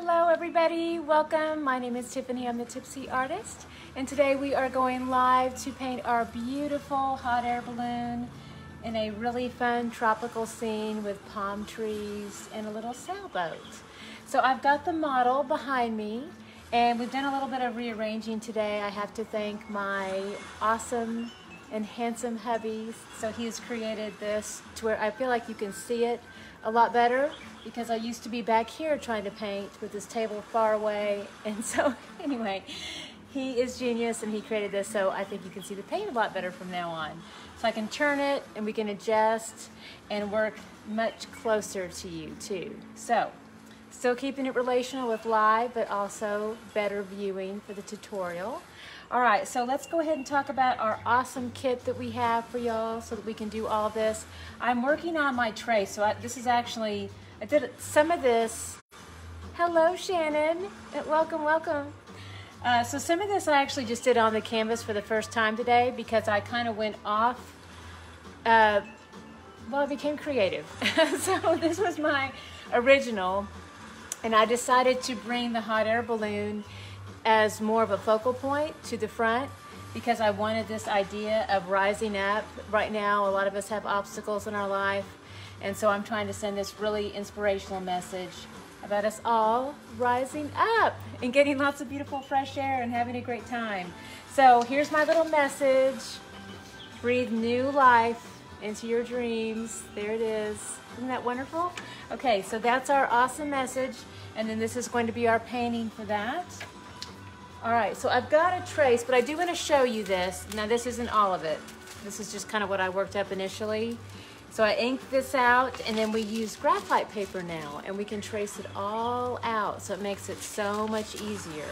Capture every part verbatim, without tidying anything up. Hello everybody, welcome. My name is Tiffany, I'm the Tipsy Artist, and today we are going live to paint our beautiful hot air balloon in a really fun tropical scene with palm trees and a little sailboat. So I've got the model behind me, and we've done a little bit of rearranging today. I have to thank my awesome and handsome hubby. So he's created this to where I feel like you can see it a lot better, because I used to be back here trying to paint with this table far away. And so anyway, he is genius and he created this, so I think you can see the paint a lot better from now on. So I can turn it and we can adjust and work much closer to you too. So still keeping it relational with live, but also better viewing for the tutorial. All right, so let's go ahead and talk about our awesome kit that we have for y'all so that we can do all this. I'm working on my tray, so I, this is actually, I did some of this. Hello, Shannon. Welcome, welcome. Uh, so some of this I actually just did on the canvas for the first time today, because I kind of went off, uh, well, I became creative. So this was my original, and I decided to bring the hot air balloon as more of a focal point to the front, because I wanted this idea of rising up. Right now, a lot of us have obstacles in our life, and so I'm trying to send this really inspirational message about us all rising up and getting lots of beautiful fresh air and having a great time. So here's my little message. Breathe new life into your dreams. There it is. Isn't that wonderful? Okay, so that's our awesome message, and then this is going to be our painting for that. All right, so I've got a trace, but I do want to show you this. Now, this isn't all of it. This is just kind of what I worked up initially. So I inked this out, and then we use graphite paper now, and we can trace it all out, so it makes it so much easier.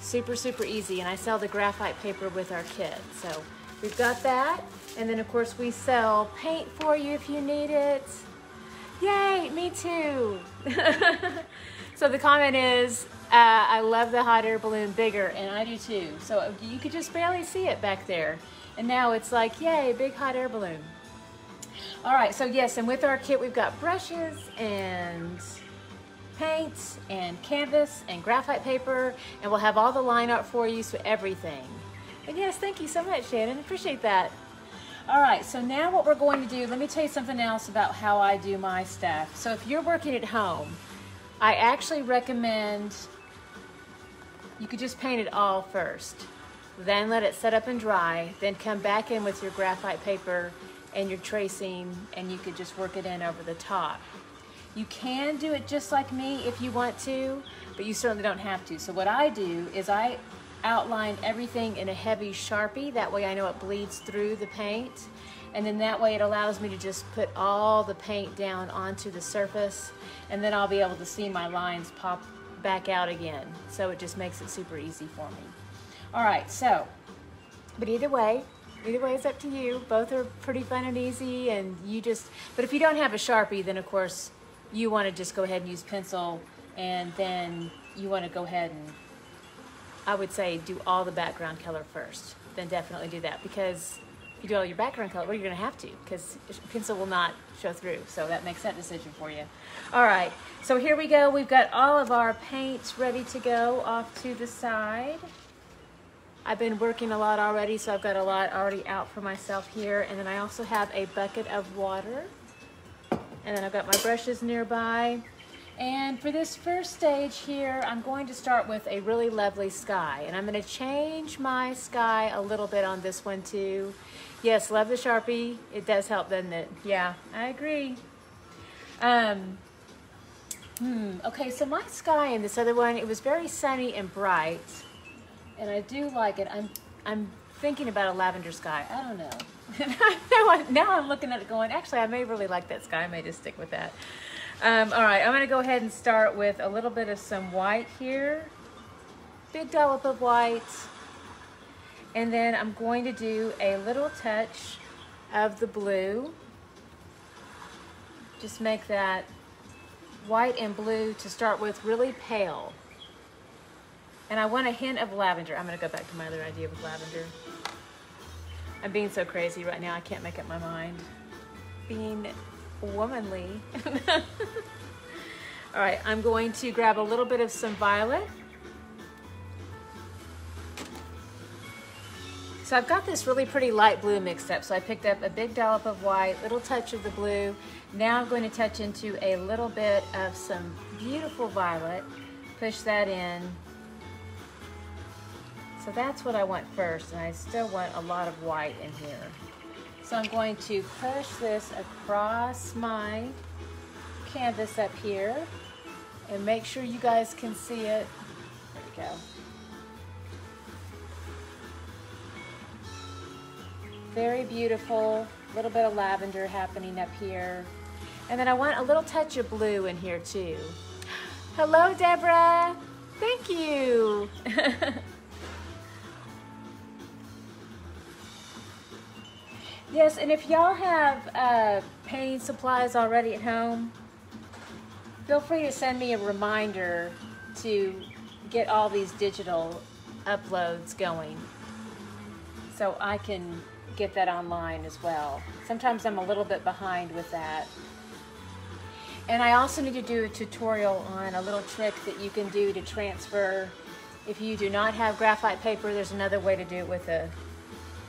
Super, super easy, and I sell the graphite paper with our kit. So we've got that, and then, of course, we sell paint for you if you need it. Yay, me too. So the comment is, Uh, I love the hot air balloon bigger, and I do too. So you could just barely see it back there. And now it's like, yay, big hot air balloon. All right, so yes, and with our kit, we've got brushes and paints and canvas and graphite paper, and we'll have all the line art for you, so everything. But yes, thank you so much, Shannon. Appreciate that. All right, so now what we're going to do, let me tell you something else about how I do my stuff. So if you're working at home, I actually recommend you could just paint it all first, then let it set up and dry, then come back in with your graphite paper and your tracing, and you could just work it in over the top. You can do it just like me if you want to, but you certainly don't have to. So what I do is I outline everything in a heavy Sharpie, that way I know it bleeds through the paint, and then that way it allows me to just put all the paint down onto the surface, and then I'll be able to see my lines pop back out again. So it just makes it super easy for me. All right, so, but either way, either way it's up to you. Both are pretty fun and easy, and you just, but if you don't have a Sharpie, then of course you wanna just go ahead and use pencil, and then you wanna go ahead and, I would say, do all the background color first, then definitely do that, because you do all your background color, well, you're gonna have to, because pencil will not show through, so that makes that decision for you. All right, so here we go. We've got all of our paints ready to go off to the side. I've been working a lot already, so I've got a lot already out for myself here, and then I also have a bucket of water, and then I've got my brushes nearby. And for this first stage here, I'm going to start with a really lovely sky, and I'm going to change my sky a little bit on this one too. Yes, love the Sharpie. It does help, doesn't it? Yeah, I agree. Um, hmm, okay, so my sky in this other one, it was very sunny and bright, and I do like it. I'm, I'm thinking about a lavender sky. I don't know. Now I'm looking at it going, actually, I may really like that sky. I may just stick with that. Um, all right, I'm gonna go ahead and start with a little bit of some white here. Big dollop of white. And then I'm going to do a little touch of the blue. Just make that white and blue to start with really pale. And I want a hint of lavender. I'm gonna go back to my other idea with lavender. I'm being so crazy right now, I can't make up my mind. Being womanly. All right, I'm going to grab a little bit of some violet. So I've got this really pretty light blue mixed up. So I picked up a big dollop of white, little touch of the blue. Now I'm going to touch into a little bit of some beautiful violet. Push that in. So that's what I want first, and I still want a lot of white in here. So I'm going to push this across my canvas up here and make sure you guys can see it. There we go. Very beautiful, little bit of lavender happening up here. And then I want a little touch of blue in here too. Hello, Deborah, thank you. Yes, and if y'all have uh, painting supplies already at home, feel free to send me a reminder to get all these digital uploads going so I can get that online as well. Sometimes I'm a little bit behind with that. And I also need to do a tutorial on a little trick that you can do to transfer. If you do not have graphite paper, there's another way to do it with a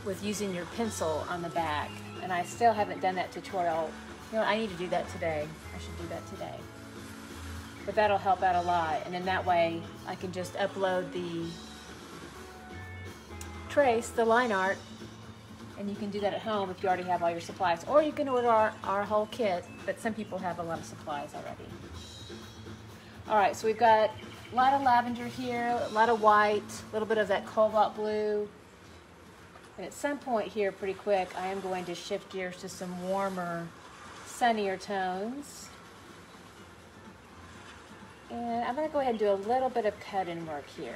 with using your pencil on the back. And I still haven't done that tutorial. You know, I need to do that today. I should do that today. But that'll help out a lot. And then that way I can just upload the trace, the line art, and you can do that at home if you already have all your supplies. Or you can order our, our whole kit, but some people have a lot of supplies already. All right, so we've got a lot of lavender here, a lot of white, a little bit of that cobalt blue. And at some point here, pretty quick, I am going to shift gears to some warmer, sunnier tones. And I'm gonna go ahead and do a little bit of cut-in work here.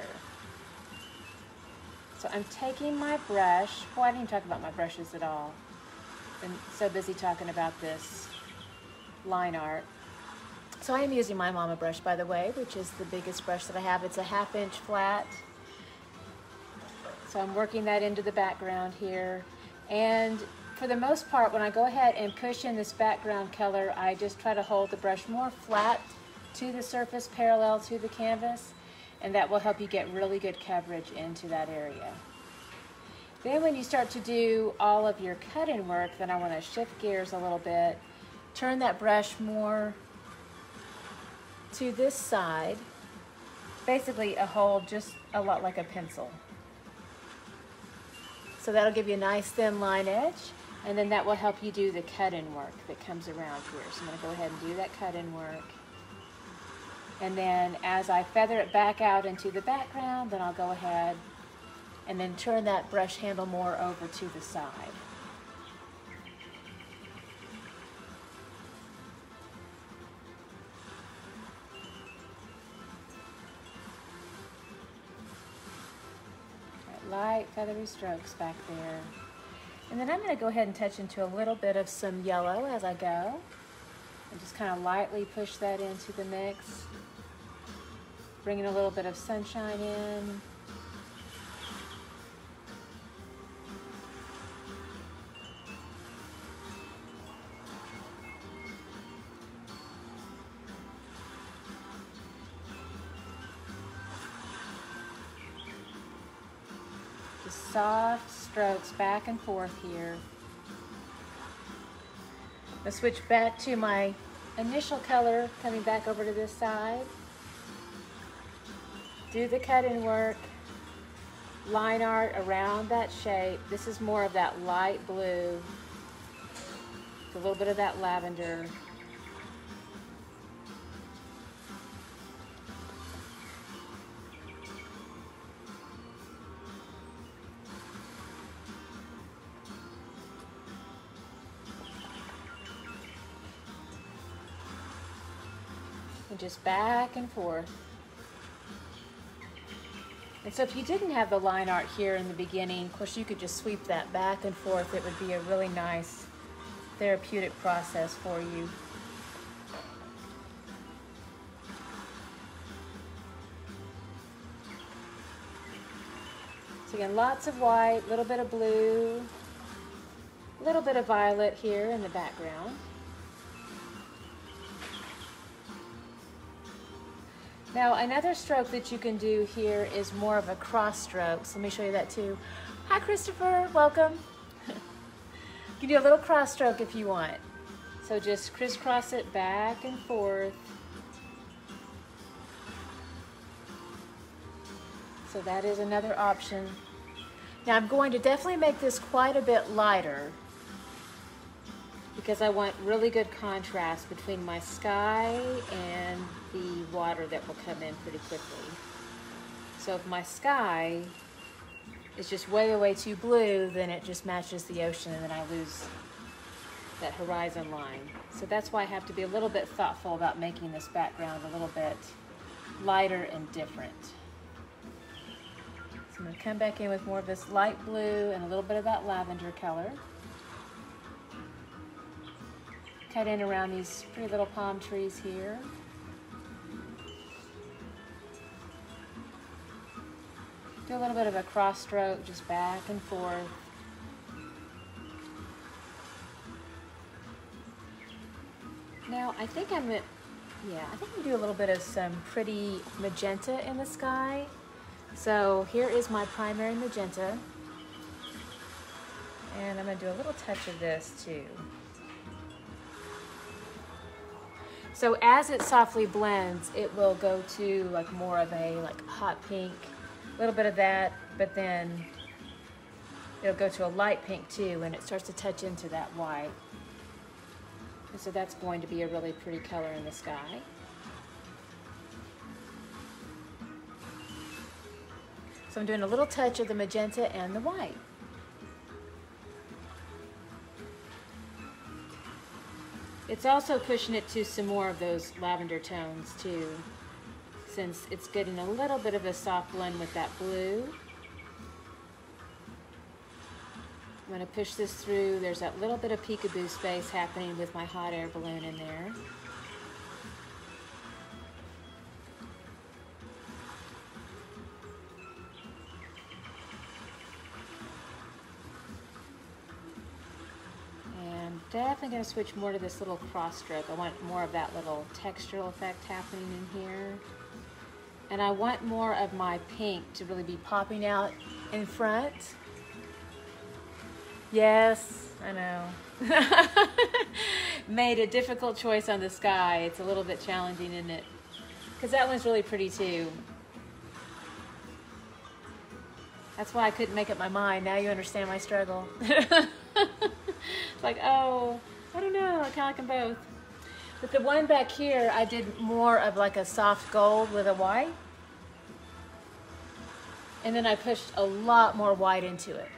So I'm taking my brush. Well, I didn't even talk about my brushes at all. I'm so busy talking about this line art. So I am using my Mama brush, by the way, which is the biggest brush that I have. It's a half inch flat. So I'm working that into the background here. And for the most part, when I go ahead and push in this background color, I just try to hold the brush more flat to the surface, parallel to the canvas, and that will help you get really good coverage into that area. Then when you start to do all of your cut-in work, then I want to shift gears a little bit, turn that brush more to this side, basically a hold just a lot like a pencil. So that'll give you a nice thin line edge, and then that will help you do the cut-in work that comes around here. So I'm gonna go ahead and do that cut-in work. And then as I feather it back out into the background, then I'll go ahead and then turn that brush handle more over to the side. Light feathery strokes back there. And then I'm going to go ahead and touch into a little bit of some yellow as I go. And just kind of lightly push that into the mix. Bringing a little bit of sunshine in. Soft strokes back and forth here. I'll switch back to my initial color, coming back over to this side. Do the cut-in work, line art around that shape. This is more of that light blue, a little bit of that lavender. Just back and forth. And so if you didn't have the line art here in the beginning, of course you could just sweep that back and forth. It would be a really nice therapeutic process for you. So again, lots of white, a little bit of blue, a little bit of violet here in the background. Now another stroke that you can do here is more of a cross stroke. So let me show you that too. Hi Christopher, welcome. You can do a little cross stroke if you want. So just crisscross it back and forth. So that is another option. Now I'm going to definitely make this quite a bit lighter because I want really good contrast between my sky and the water that will come in pretty quickly. So if my sky is just way, way too blue, then it just matches the ocean and then I lose that horizon line. So that's why I have to be a little bit thoughtful about making this background a little bit lighter and different. So I'm gonna come back in with more of this light blue and a little bit of that lavender color. Cut in around these pretty little palm trees here. Do a little bit of a cross stroke, just back and forth. Now I think I'm gonna, yeah, I think I'm gonna do a little bit of some pretty magenta in the sky. So here is my primary magenta. And I'm gonna do a little touch of this too. So as it softly blends, it will go to like more of a like hot pink, a little bit of that, but then it'll go to a light pink too, and it starts to touch into that white. And so that's going to be a really pretty color in the sky. So I'm doing a little touch of the magenta and the white. It's also pushing it to some more of those lavender tones too, since it's getting a little bit of a soft blend with that blue. I'm gonna push this through. There's that little bit of peekaboo space happening with my hot air balloon in there. Definitely going to switch more to this little cross stroke. I want more of that little textural effect happening in here. And I want more of my pink to really be popping out in front. Yes, I know. Made a difficult choice on the sky. It's a little bit challenging, isn't it? Because that one's really pretty too. That's why I couldn't make up my mind. Now you understand my struggle. It's like, oh, I don't know, I kind of like them both. But the one back here, I did more of like a soft gold with a white. And then I pushed a lot more white into it.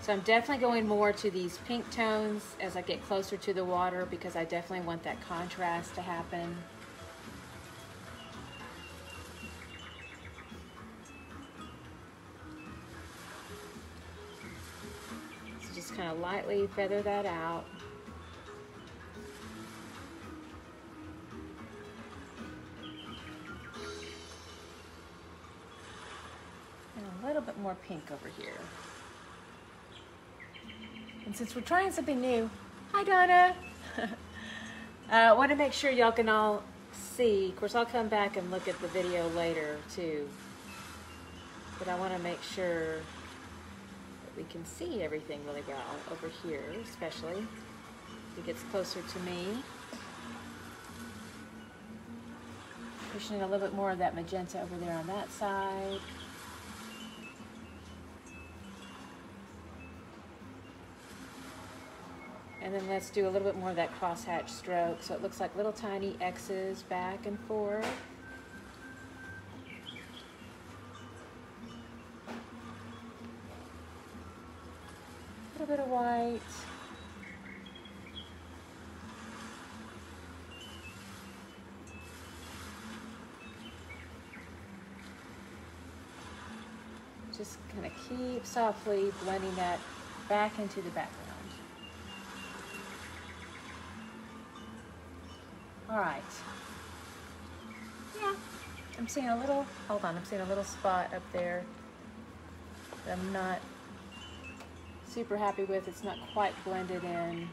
So I'm definitely going more to these pink tones as I get closer to the water because I definitely want that contrast to happen. Kind of lightly feather that out. And a little bit more pink over here. And since we're trying something new, hi Donna! I uh, want to make sure y'all can all see. Of course, I'll come back and look at the video later too. But I want to make sure we can see everything really well over here, especially as it gets closer to me. Pushing in a little bit more of that magenta over there on that side. And then let's do a little bit more of that crosshatch stroke so it looks like little tiny X's back and forth. Bit of white. Just kind of keep softly blending that back into the background. All right. Yeah, I'm seeing a little, hold on, I'm seeing a little spot up there that I'm not super happy with. It's not quite blended in.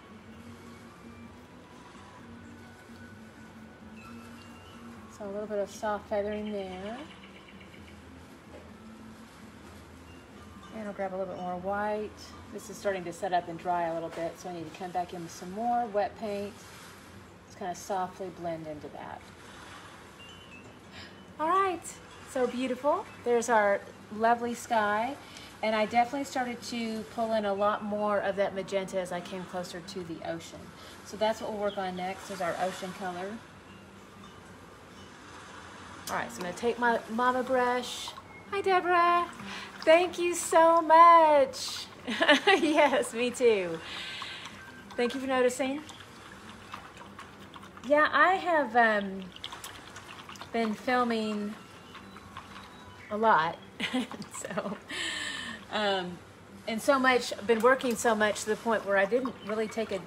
So a little bit of soft feathering there. And I'll grab a little bit more white. This is starting to set up and dry a little bit, so I need to come back in with some more wet paint. Just kind of softly blend into that. All right, so beautiful. There's our lovely sky. And I definitely started to pull in a lot more of that magenta as I came closer to the ocean. So that's what we'll work on next, is our ocean color. All right, so I'm gonna take my mama brush. Hi, Deborah. Thank you so much. Yes, me too. Thank you for noticing. Yeah, I have um, been filming a lot, so. Um, and so much, been working so much to the point where I didn't really take a,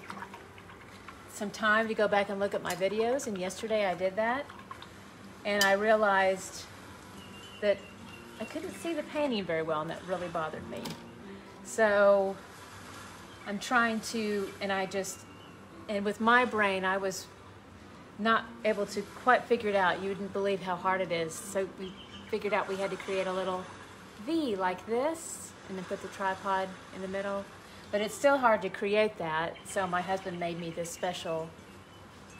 some time to go back and look at my videos, and yesterday I did that, and I realized that I couldn't see the painting very well, and that really bothered me. So I'm trying to, and I just, and with my brain, I was not able to quite figure it out. You wouldn't believe how hard it is. So we figured out we had to create a little V like this, and then put the tripod in the middle. But it's still hard to create that, so my husband made me this special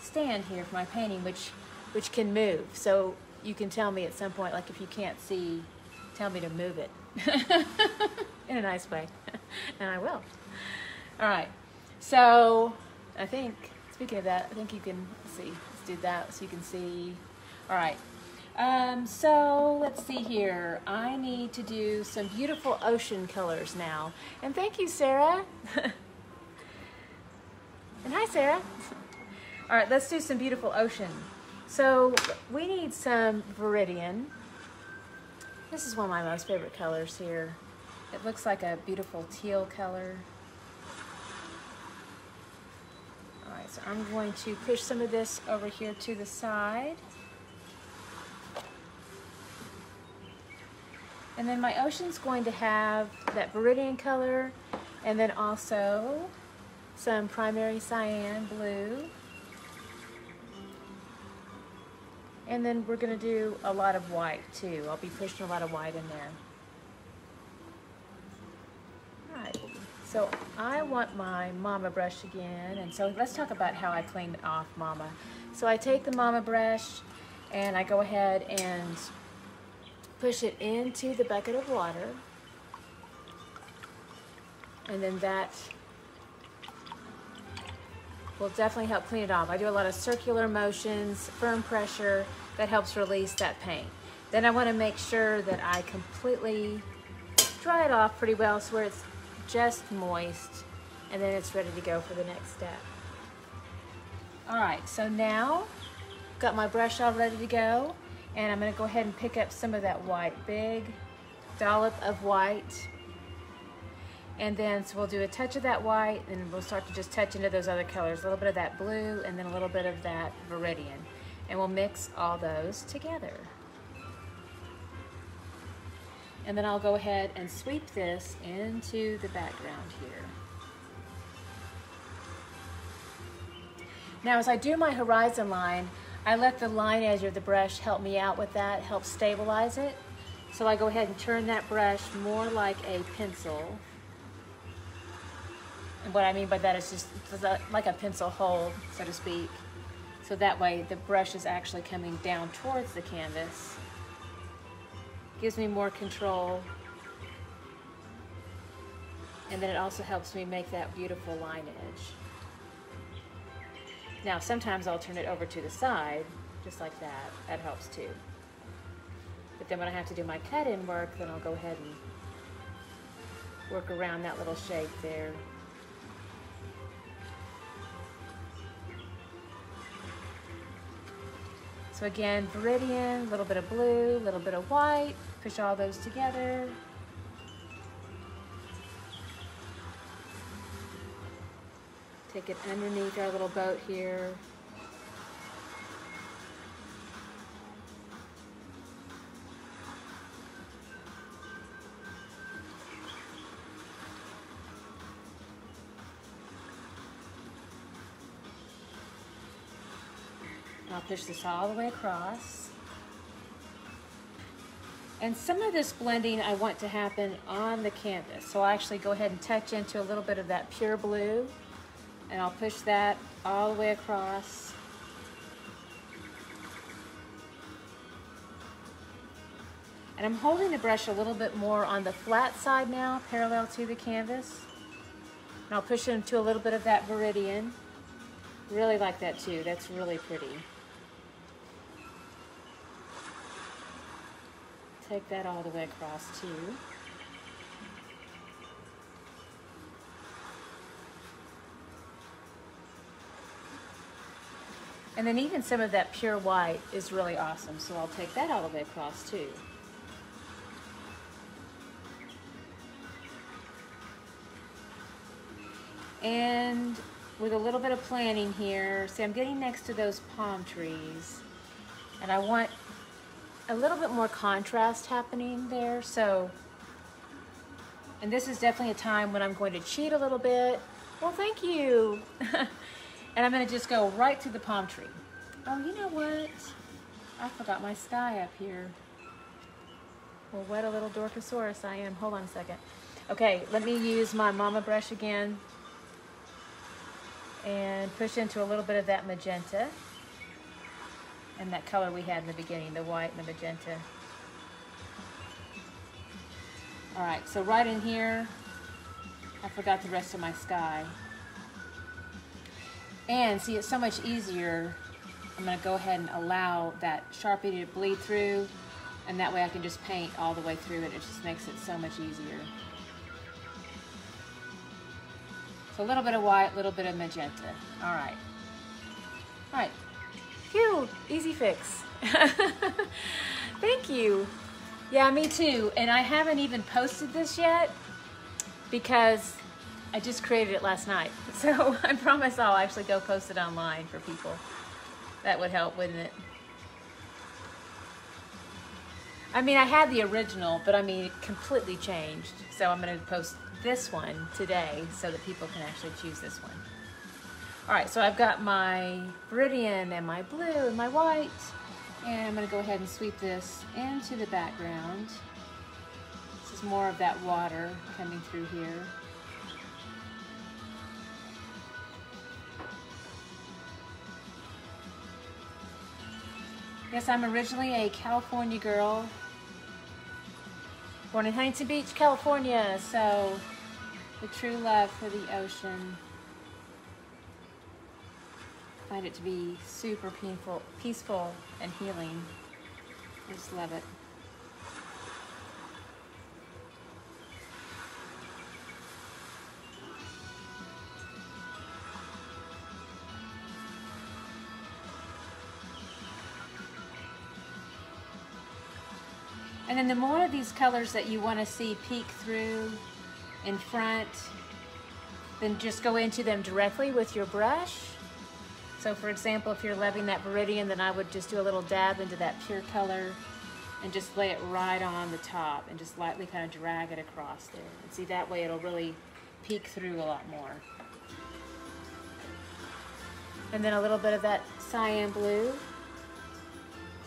stand here for my painting, which which can move. So you can tell me at some point, like if you can't see, tell me to move it in a nice way, and I will. All right, so I think, speaking of that, I think you can see. Let's do that so you can see. All right. Um, so let's see here. I need to do some beautiful ocean colors now. And thank you, Sarah. And hi, Sarah. All right, let's do some beautiful ocean. So we need some Viridian. This is one of my most favorite colors here. It looks like a beautiful teal color. All right, so I'm going to push some of this over here to the side. And then my ocean's going to have that Viridian color, and then also some primary cyan blue. And then we're gonna do a lot of white too. I'll be pushing a lot of white in there. All right, so I want my mama brush again. And so let's talk about how I clean off mama. So I take the mama brush and I go ahead and push it into the bucket of water, and then that will definitely help clean it off. I do a lot of circular motions, firm pressure, that helps release that paint. Then I want to make sure that I completely dry it off pretty well, so where it's just moist, and then it's ready to go for the next step. All right, so now I've got my brush all ready to go. And I'm going to go ahead and pick up some of that white, big dollop of white. And then, so we'll do a touch of that white, and we'll start to just touch into those other colors. A little bit of that blue, and then a little bit of that Viridian. And we'll mix all those together. And then I'll go ahead and sweep this into the background here. Now, as I do my horizon line, I let the line edge of the brush help me out with that, help stabilize it. So I go ahead and turn that brush more like a pencil. And what I mean by that is just like a pencil hold, so to speak. So that way the brush is actually coming down towards the canvas. Gives me more control. And then it also helps me make that beautiful line edge. Now, sometimes I'll turn it over to the side, just like that. That helps too. But then when I have to do my cut-in work, then I'll go ahead and work around that little shape there. So again, Viridian, a little bit of blue, a little bit of white. Push all those together. Take it underneath our little boat here. All I'll push this all the way across. And some of this blending I want to happen on the canvas. So I'll actually go ahead and touch into a little bit of that pure blue, and I'll push that all the way across. And I'm holding the brush a little bit more on the flat side now, parallel to the canvas. And I'll push into a little bit of that viridian. Really like that too, that's really pretty. Take that all the way across too. And then even some of that pure white is really awesome, so I'll take that all the way across too. And with a little bit of planning here, see I'm getting next to those palm trees, and I want a little bit more contrast happening there. So, and this is definitely a time when I'm going to cheat a little bit. Well, thank you. And I'm gonna just go right to the palm tree. Oh, you know what? I forgot my sky up here. Well, what a little Dorkosaurus I am. Hold on a second. Okay, let me use my mama brush again and push into a little bit of that magenta. And that color we had in the beginning, the white and the magenta. All right, so right in here, I forgot the rest of my sky. And see, it's so much easier. I'm gonna go ahead and allow that Sharpie to bleed through, and that way I can just paint all the way through it. It just makes it so much easier. So a little bit of white, a little bit of magenta. All right, all right. Phew, easy fix. Thank you. Yeah, me too. And I haven't even posted this yet because I just created it last night. So I promise I'll actually go post it online for people. That would help, wouldn't it? I mean, I had the original, but I mean, it completely changed. So I'm going to post this one today so that people can actually choose this one. All right, so I've got my viridian and my blue and my white, and I'm gonna go ahead and sweep this into the background. This is more of that water coming through here. Yes, I'm originally a California girl, born in Huntington Beach, California, so the true love for the ocean. I find it to be super painful, peaceful and healing. I just love it. And then the more of these colors that you want to see peek through in front, then just go into them directly with your brush. So for example, if you're loving that viridian, then I would just do a little dab into that pure color and just lay it right on the top and just lightly kind of drag it across there. And see, that way it'll really peek through a lot more. And then a little bit of that cyan blue.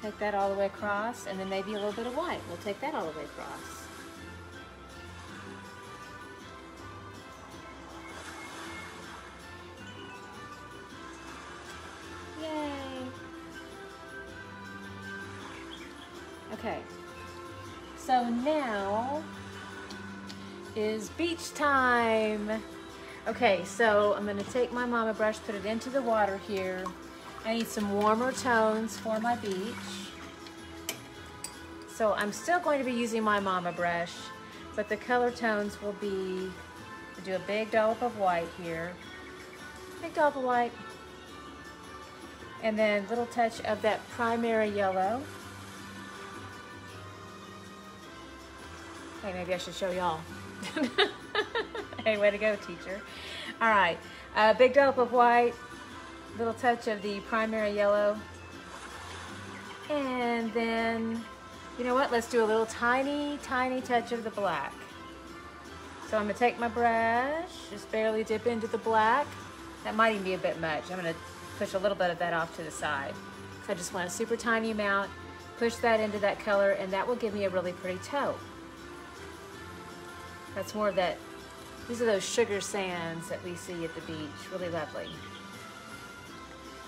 Take that all the way across, and then maybe a little bit of white. We'll take that all the way across. Okay, so now is beach time. Okay, so I'm gonna take my mama brush, put it into the water here. I need some warmer tones for my beach. So I'm still going to be using my mama brush, but the color tones will be, I'll do a big dollop of white here. Big dollop of white. And then a little touch of that primary yellow. Hey, maybe I should show y'all. Hey, way to go, teacher. All right, uh, big dollop of white, little touch of the primary yellow. And then, you know what? Let's do a little tiny, tiny touch of the black. So I'm gonna take my brush, just barely dip into the black. That might even be a bit much. I'm gonna push a little bit of that off to the side. So I just want a super tiny amount, push that into that color, and that will give me a really pretty taupe. That's more of that, these are those sugar sands that we see at the beach, really lovely.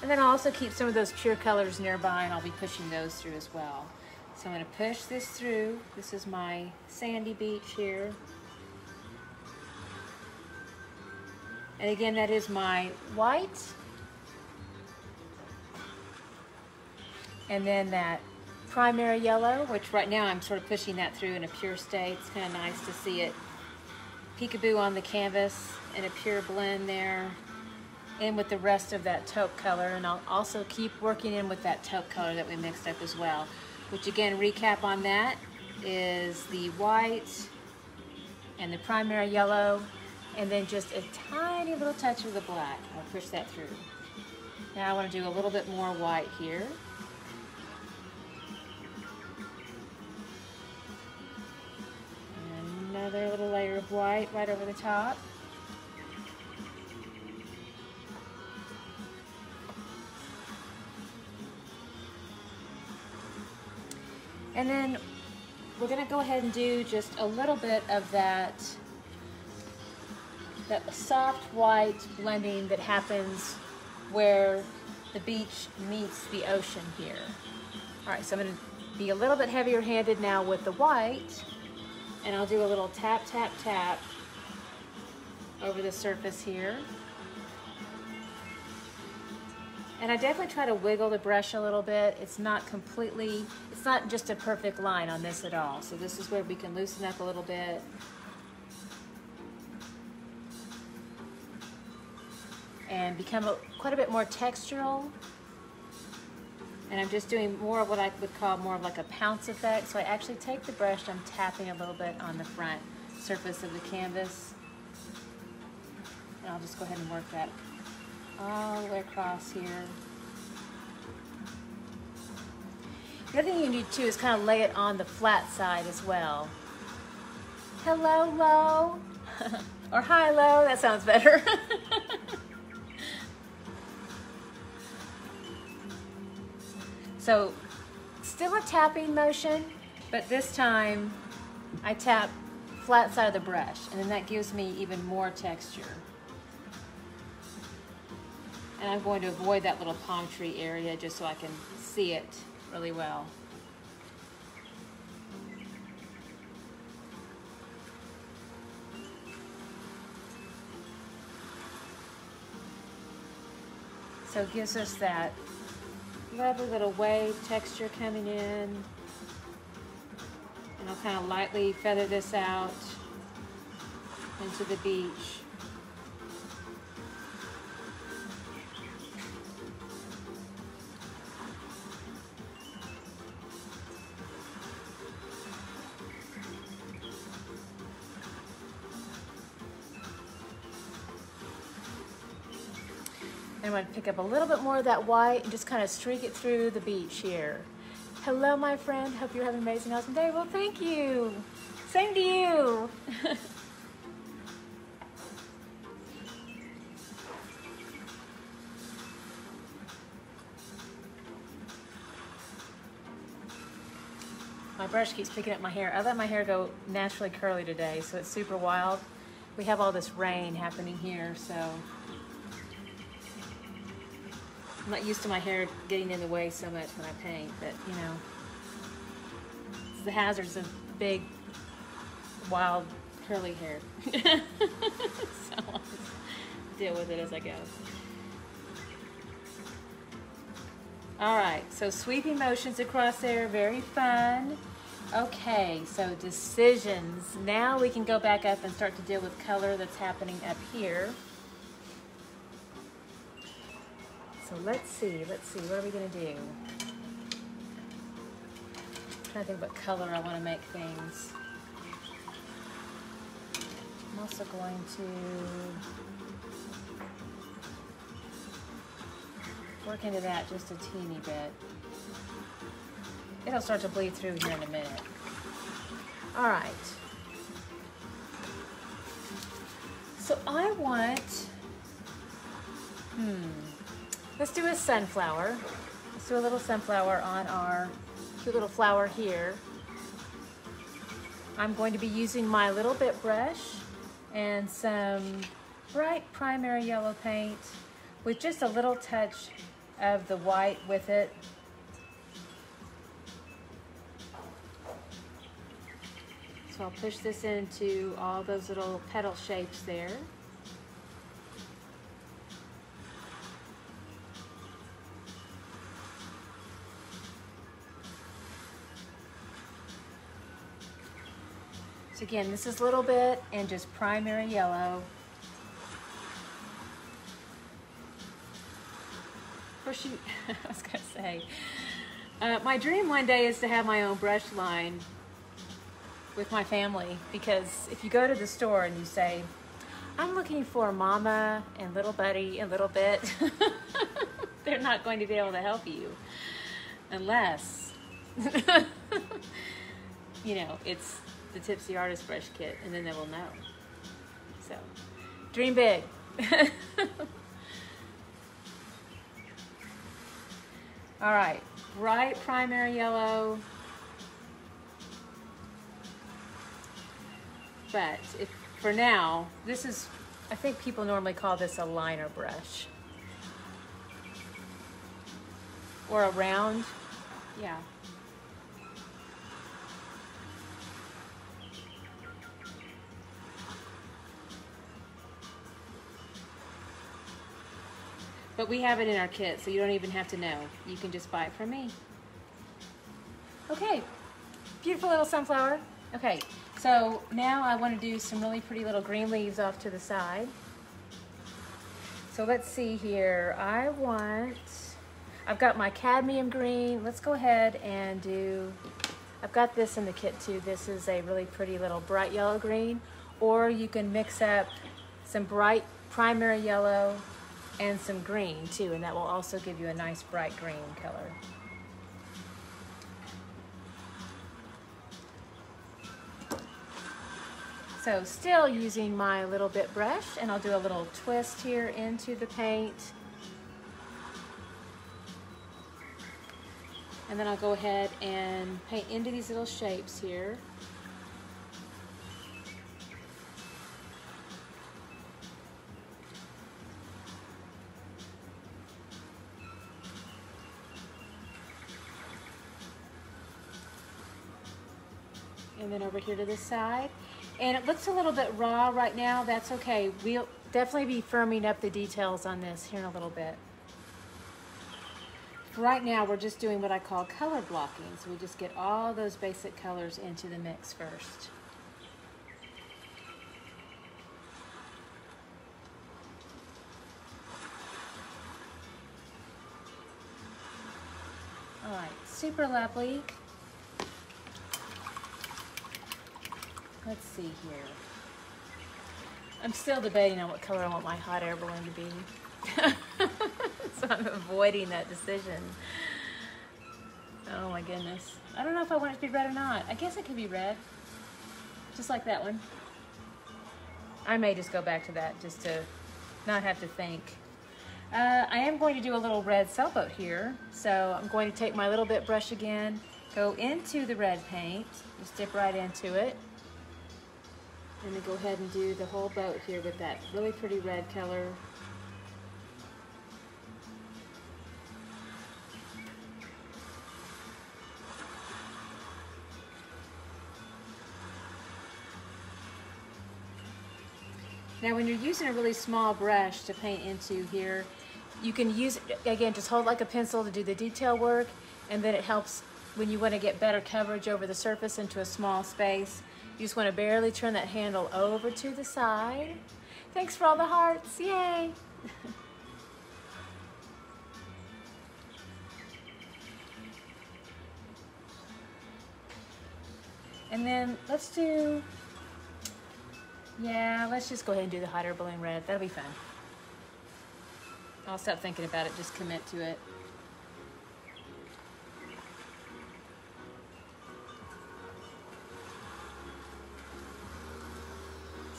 And then I'll also keep some of those pure colors nearby, and I'll be pushing those through as well. So I'm gonna push this through. This is my sandy beach here. And again, that is my white. And then that primary yellow, which right now I'm sort of pushing that through in a pure state. It's kind of nice to see it peekaboo on the canvas in a pure blend there. And with the rest of that taupe color, and I'll also keep working in with that taupe color that we mixed up as well, which again, recap on that, is the white and the primary yellow, and then just a tiny little touch of the black. I'll push that through. Now I want to do a little bit more white here. And another little layer of white right over the top. And then we're gonna go ahead and do just a little bit of that, that soft white blending that happens where the beach meets the ocean here. All right, so I'm gonna be a little bit heavier handed now with the white, and I'll do a little tap, tap, tap over the surface here. And I definitely try to wiggle the brush a little bit. It's not completely, it's not just a perfect line on this at all. So this is where we can loosen up a little bit. And become a, quite a bit more textural. And I'm just doing more of what I would call more of like a pounce effect. So I actually take the brush, I'm tapping a little bit on the front surface of the canvas. And I'll just go ahead and work that all the way across here. The other thing you need too is kind of lay it on the flat side as well. Hello, low. Or hi, low. That sounds better. So still a tapping motion, but this time I tap flat side of the brush, and then that gives me even more texture. And I'm going to avoid that little palm tree area just so I can see it really well. So it gives us that lovely little wave texture coming in. And I'll kind of lightly feather this out into the beach. I'm going to pick up a little bit more of that white and just kind of streak it through the beach here. Hello, my friend. Hope you're having an amazing, awesome day. Well, thank you. Same to you. My brush keeps picking up my hair. I let my hair go naturally curly today, so it's super wild. We have all this rain happening here, so I'm not used to my hair getting in the way so much when I paint, but you know, it's the hazards of big, wild, curly hair. So I'll just deal with it as I go. All right, so sweeping motions across there, very fun. Okay, so decisions. Now we can go back up and start to deal with color that's happening up here. So let's see, let's see, what are we gonna do? I'm trying to think what color I wanna make things. I'm also going to work into that just a teeny bit. It'll start to bleed through here in a minute. All right. So I want, hmm, let's do a sunflower. Let's do a little sunflower on our cute little flower here. I'm going to be using my little bit brush and some bright primary yellow paint with just a little touch of the white with it. So I'll push this into all those little petal shapes there. So again, this is a little bit and just primary yellow. She, I was gonna say, uh, my dream one day is to have my own brush line with my family, because if you go to the store and you say, I'm looking for Mama and Little Buddy and Little Bit, they're not going to be able to help you unless, you know, it's the Tipsy Artist brush kit, and then they will know. So, dream big. All right, bright primary yellow. But if, for now, this is, I think people normally call this a liner brush. Or a round, yeah. But we have it in our kit, so you don't even have to know. You can just buy it from me. Okay, beautiful little sunflower. Okay, so now I want to do some really pretty little green leaves off to the side. So let's see here. I want, I've got my cadmium green. Let's go ahead and do, I've got this in the kit too. This is a really pretty little bright yellow green, or you can mix up some bright primary yellow and some green too, and that will also give you a nice bright green color. So still using my little bit brush, and I'll do a little twist here into the paint. And then I'll go ahead and paint into these little shapes here. And then over here to this side. And it looks a little bit raw right now. That's okay. We'll definitely be firming up the details on this here in a little bit. For right now, we're just doing what I call color blocking. So we just get all those basic colors into the mix first. All right, super lovely. Let's see here. I'm still debating on what color I want my hot air balloon to be. So I'm avoiding that decision. Oh my goodness. I don't know if I want it to be red or not. I guess it could be red, just like that one. I may just go back to that just to not have to think. Uh, I am going to do a little red sailboat here. So I'm going to take my little bit brush again, go into the red paint, just dip right into it. I'm going to go ahead and do the whole boat here with that really pretty red color. Now when you're using a really small brush to paint into here, you can use, again, just hold like a pencil to do the detail work, and then it helps when you want to get better coverage over the surface into a small space. You just want to barely turn that handle over to the side. Thanks for all the hearts, yay! And then let's do, yeah, let's just go ahead and do the hot air balloon red. That'll be fun. I'll stop thinking about it, just commit to it.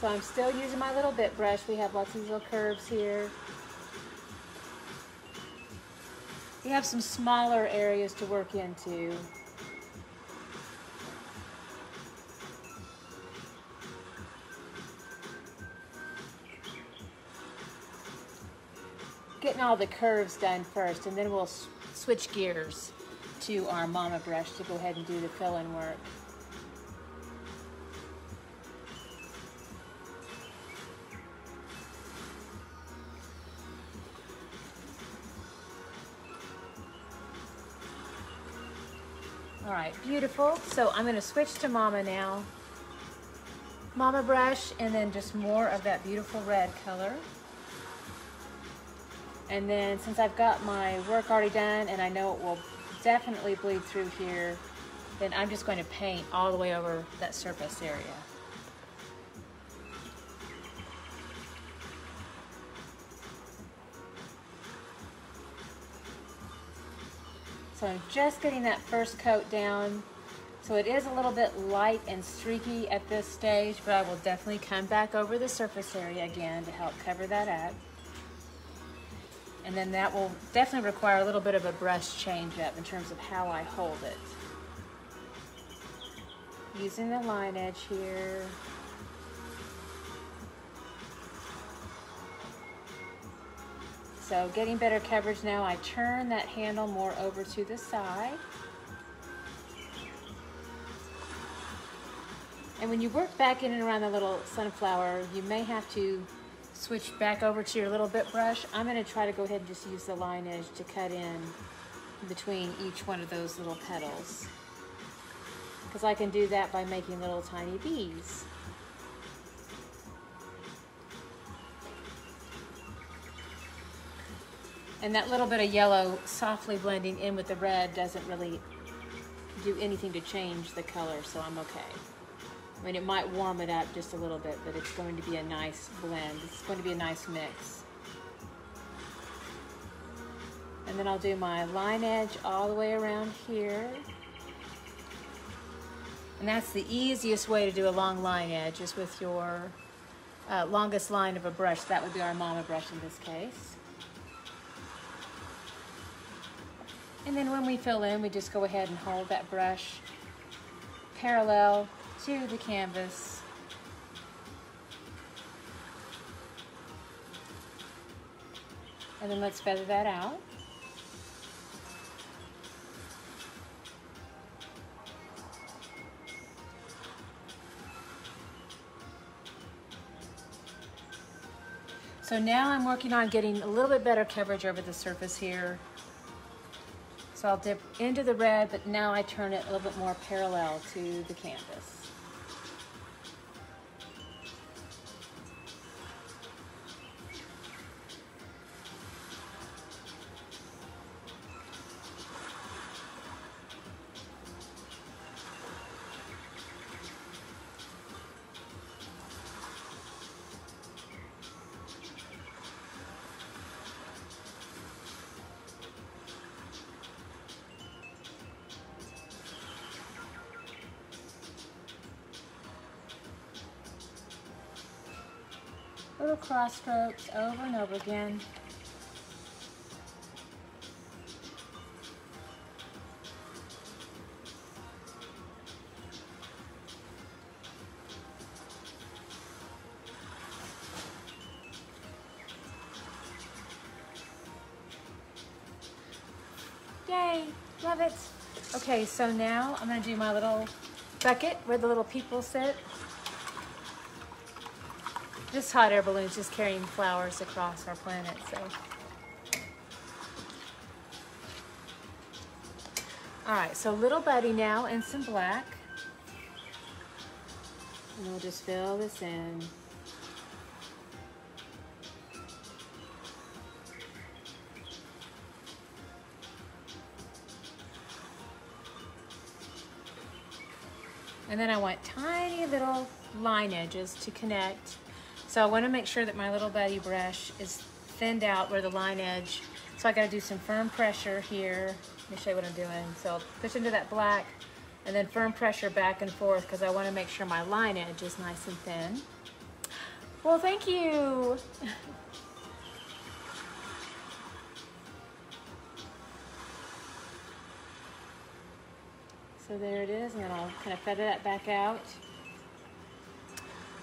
So I'm still using my little bit brush. We have lots of little curves here. We have some smaller areas to work into. Getting all the curves done first, and then we'll switch gears to our mama brush to go ahead and do the fill-in work. All right, beautiful. So I'm going to switch to mama now. Mama brush, and then just more of that beautiful red color. And then since I've got my work already done and I know it will definitely bleed through here, then I'm just going to paint all the way over that surface area. So I'm just getting that first coat down. So it is a little bit light and streaky at this stage, but I will definitely come back over the surface area again to help cover that up. And then that will definitely require a little bit of a brush change up in terms of how I hold it. Using the line edge here. So getting better coverage now, I turn that handle more over to the side. And when you work back in and around the little sunflower, you may have to switch back over to your little bit brush. I'm going to try to go ahead and just use the line edge to cut in between each one of those little petals, because I can do that by making little tiny bees. And that little bit of yellow softly blending in with the red doesn't really do anything to change the color, so I'm okay. I mean, it might warm it up just a little bit, but it's going to be a nice blend. It's going to be a nice mix. And then I'll do my line edge all the way around here. And that's the easiest way to do a long line edge, is with your uh, longest line of a brush. That would be our mama brush in this case. And then when we fill in, we just go ahead and hold that brush parallel to the canvas. And then let's feather that out. So now I'm working on getting a little bit better coverage over the surface here. So I'll dip into the red, but now I turn it a little bit more parallel to the canvas. Little cross strokes over and over again. Yay, love it. Okay, so now I'm gonna do my little bucket where the little people sit. This hot air balloon is just carrying flowers across our planet, so. All right, so little buddy now and some black. And we'll just fill this in. And then I want tiny little line edges to connect. So I want to make sure that my little buddy brush is thinned out where the line edge. So I got to do some firm pressure here. Let me show you what I'm doing. So I'll push into that black and then firm pressure back and forth, because I want to make sure my line edge is nice and thin. Well, thank you. So there it is, and then I'll kind of feather that back out.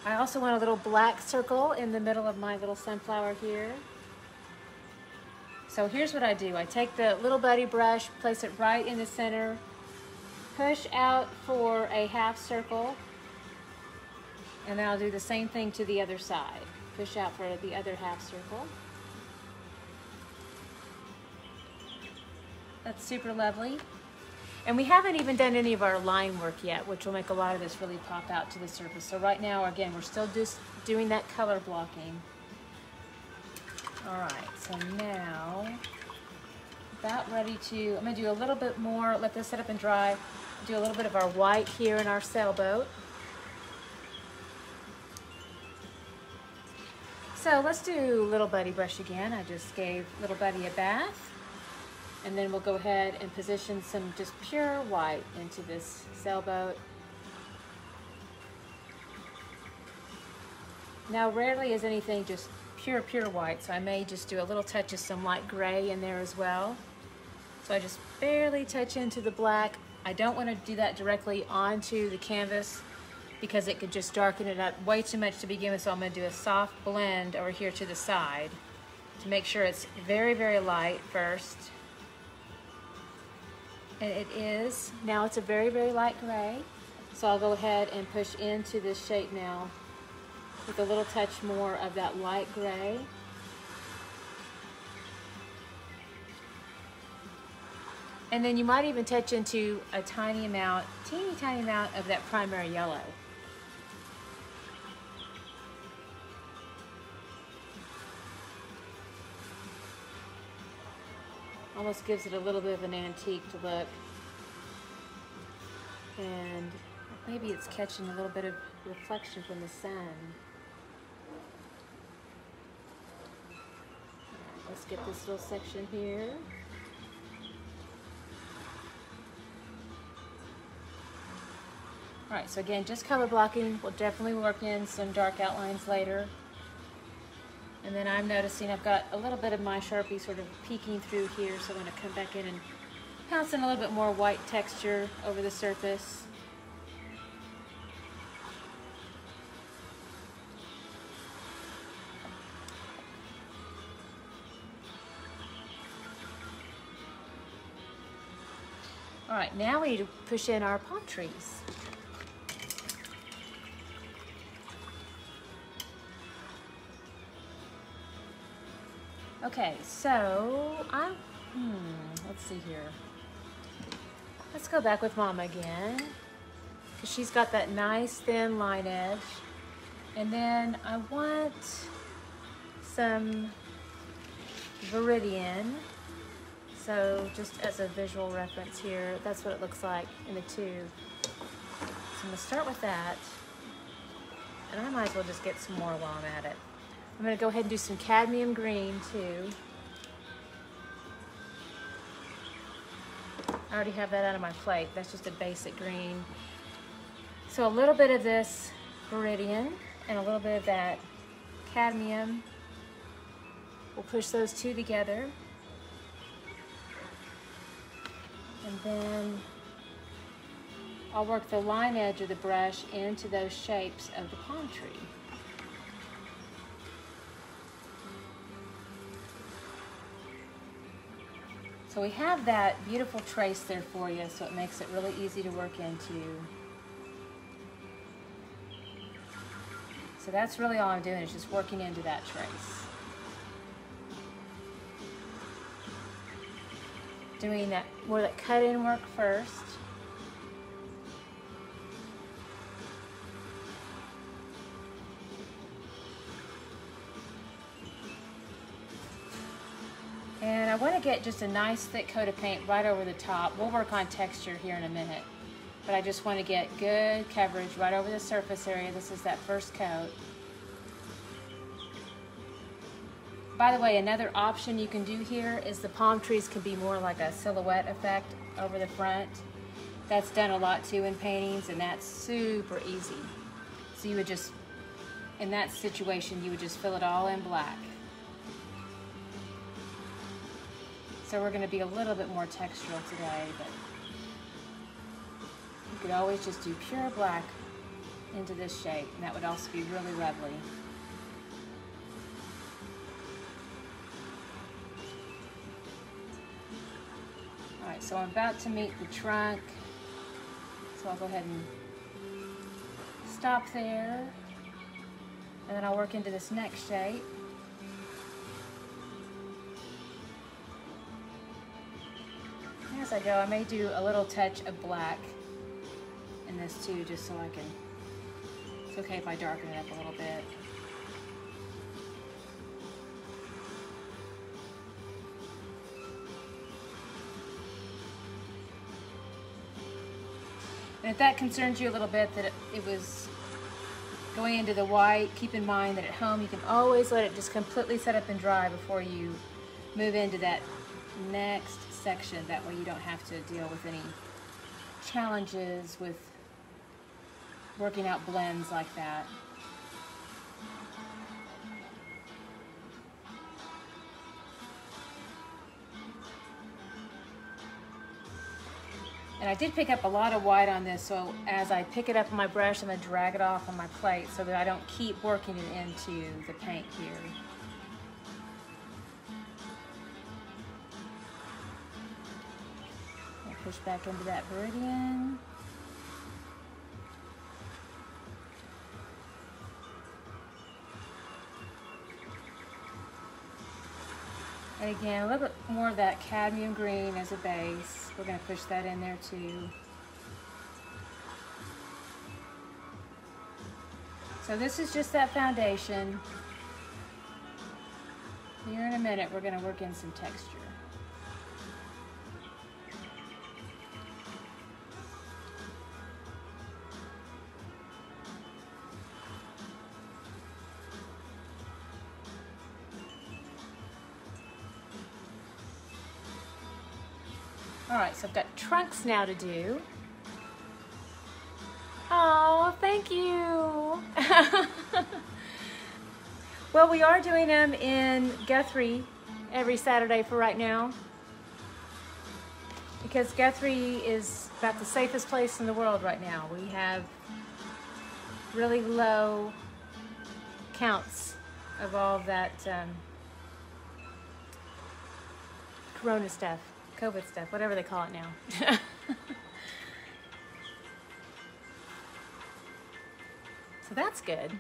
I also want a little black circle in the middle of my little sunflower here. So here's what I do. I take the little buddy brush, place it right in the center, push out for a half circle, and then I'll do the same thing to the other side. Push out for the other half circle. That's super lovely. And we haven't even done any of our line work yet, which will make a lot of this really pop out to the surface. So right now, again, we're still just doing that color blocking. All right, so now, about ready to, I'm gonna do a little bit more, let this sit up and dry, do a little bit of our white here in our sailboat. So let's do Little Buddy brush again. I just gave Little Buddy a bath. And then we'll go ahead and position some just pure white into this sailboat. Now rarely is anything just pure, pure white, so I may just do a little touch of some light gray in there as well. So I just barely touch into the black. I don't want to do that directly onto the canvas because it could just darken it up way too much to begin with, so I'm going to do a soft blend over here to the side to make sure it's very, very light first. And it is, now it's a very, very light gray. So I'll go ahead and push into this shape now with a little touch more of that light gray. And then you might even touch into a tiny amount, teeny tiny amount of that primary yellow. Almost gives it a little bit of an antique look. And maybe it's catching a little bit of reflection from the sun. Let's get this little section here. All right, so again, just color blocking. We'll definitely work in some dark outlines later. And then I'm noticing I've got a little bit of my Sharpie sort of peeking through here, so I'm gonna come back in and pounce in a little bit more white texture over the surface. All right, now we need to push in our palm trees. Okay, so I, hmm, let's see here. Let's go back with Mama again, because she's got that nice thin line edge. And then I want some viridian. So just as a visual reference here, that's what it looks like in the tube. So I'm gonna start with that. And I might as well just get some more while I'm at it. I'm going to go ahead and do some cadmium green too. I already have that out of my plate. That's just a basic green. So a little bit of this viridian and a little bit of that cadmium. We'll push those two together. And then I'll work the line edge of the brush into those shapes of the palm tree. So we have that beautiful trace there for you, so it makes it really easy to work into. So that's really all I'm doing, is just working into that trace. Doing that more that cut-in work first. And I want to get just a nice thick coat of paint right over the top. We'll work on texture here in a minute, but I just want to get good coverage right over the surface area. This is that first coat. By the way, another option you can do here is the palm trees can be more like a silhouette effect over the front. That's done a lot too in paintings, and that's super easy. So you would just, in that situation, you would just fill it all in black. So we're going to be a little bit more textural today, but could always just do pure black into this shape, and that would also be really lovely. All right, so I'm about to meet the trunk, so I'll go ahead and stop there, and then I'll work into this next shape. As I go, I may do a little touch of black in this too, just so I can, it's okay if I darken it up a little bit. And if that concerns you a little bit, that it, it was going into the white, keep in mind that at home you can always let it just completely set up and dry before you move into that next section. That way you don't have to deal with any challenges with working out blends like that. And I did pick up a lot of white on this, so as I pick it up on my brush, I'm going to drag it off on my plate so that I don't keep working it into the paint here. Push back into that viridian. And again, a little bit more of that cadmium green as a base. We're going to push that in there too. So this is just that foundation. Here in a minute, we're going to work in some texture. Alright, so I've got trunks now to do. Oh, thank you! Well, we are doing them in Guthrie every Saturday for right now, because Guthrie is about the safest place in the world right now. We have really low counts of all that um, corona stuff. COVID stuff, whatever they call it now. So that's good.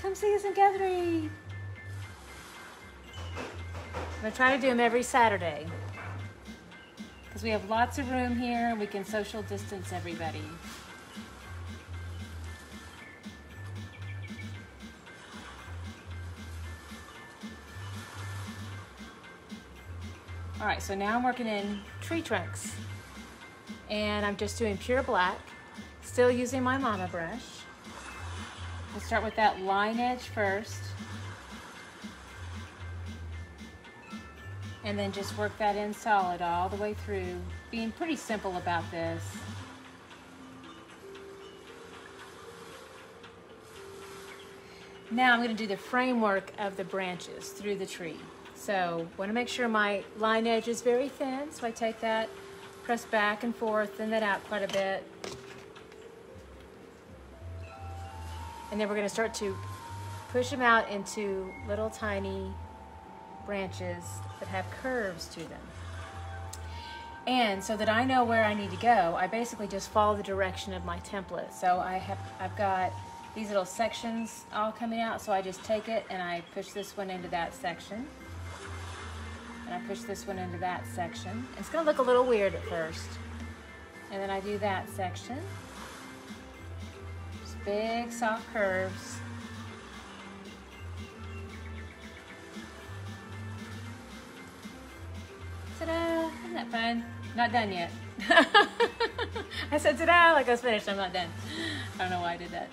Come see us in Guthrie. I'm gonna try to do them every Saturday because we have lots of room here and we can social distance everybody. All right, so now I'm working in tree trunks, and I'm just doing pure black, still using my mama brush. We'll start with that line edge first, and then just work that in solid all the way through, being pretty simple about this. Now I'm going to do the framework of the branches through the tree. So I want to make sure my line edge is very thin, so I take that, press back and forth, thin that out quite a bit. And then we're going to start to push them out into little tiny branches that have curves to them. And so that I know where I need to go, I basically just follow the direction of my template. So I have, I've got these little sections all coming out, so I just take it and I push this one into that section. And I push this one into that section. It's gonna look a little weird at first. And then I do that section. Just big, soft curves. Ta-da, isn't that fun? Not done yet. I said ta-da like I was finished, I'm not done. I don't know why I did that.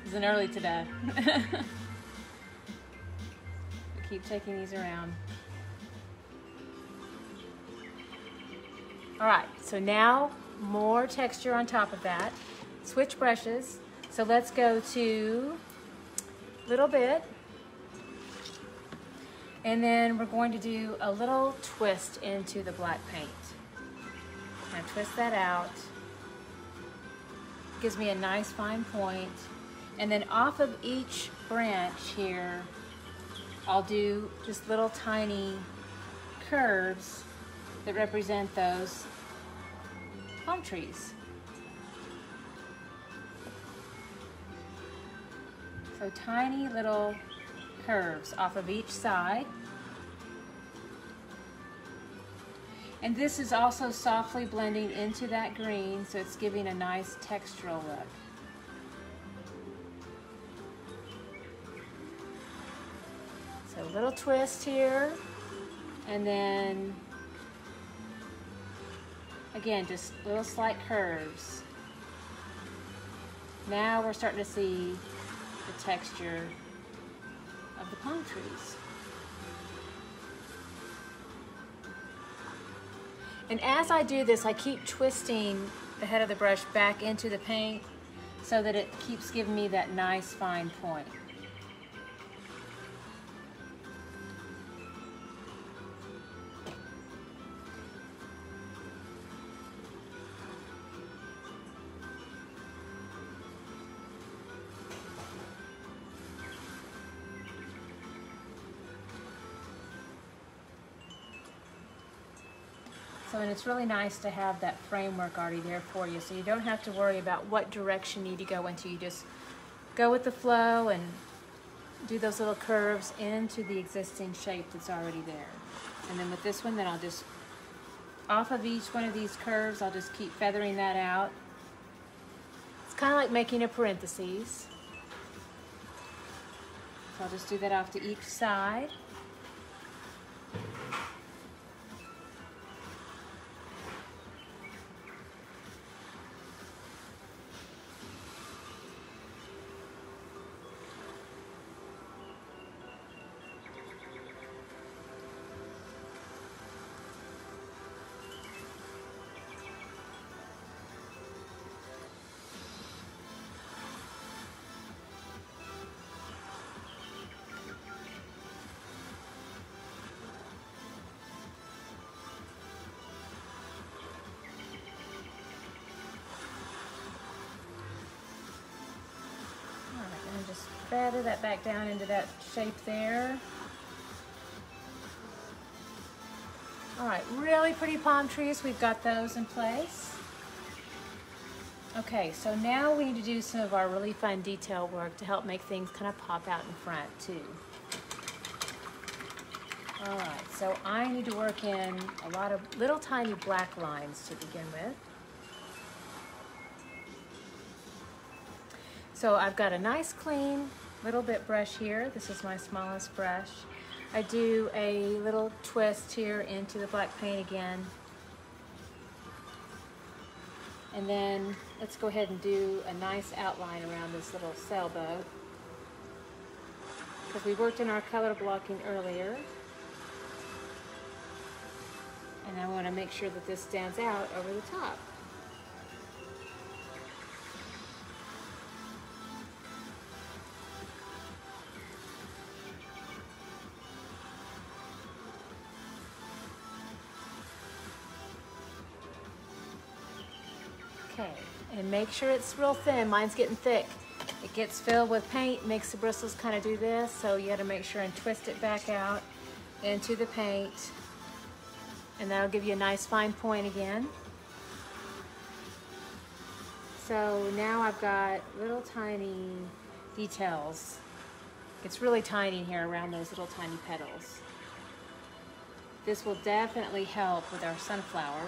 It was an early ta-da. Keep taking these around. All right, so now more texture on top of that. Switch brushes. So let's go to a little bit. And then we're going to do a little twist into the black paint. I twist that out. Gives me a nice fine point. And then off of each branch here, I'll do just little tiny curves that represent those palm trees. So tiny little curves off of each side. And this is also softly blending into that green, so it's giving a nice textural look. So a little twist here, and then again, just little slight curves. Now we're starting to see the texture of the palm trees. And as I do this, I keep twisting the head of the brush back into the paint so that it keeps giving me that nice fine point. So, and it's really nice to have that framework already there for you, so you don't have to worry about what direction you need to go into. You just go with the flow and do those little curves into the existing shape that's already there. And then with this one, then I'll just, off of each one of these curves, I'll just keep feathering that out. It's kind of like making a parenthesis. So I'll just do that off to each side. Feather that back down into that shape there. All right, really pretty palm trees. We've got those in place. Okay, so now we need to do some of our really fun detail work to help make things kind of pop out in front too. All right, so I need to work in a lot of little tiny black lines to begin with. So I've got a nice clean little bit brush here. This is my smallest brush. I do a little twist here into the black paint again. And then let's go ahead and do a nice outline around this little sailboat, because we worked in our color blocking earlier. And I want to make sure that this stands out over the top. Okay, and make sure it's real thin. Mine's getting thick. It gets filled with paint, makes the bristles kind of do this, so you gotta make sure and twist it back out into the paint, and that'll give you a nice fine point again. So now I've got little tiny details. It's really tiny here around those little tiny petals. This will definitely help with our sunflower.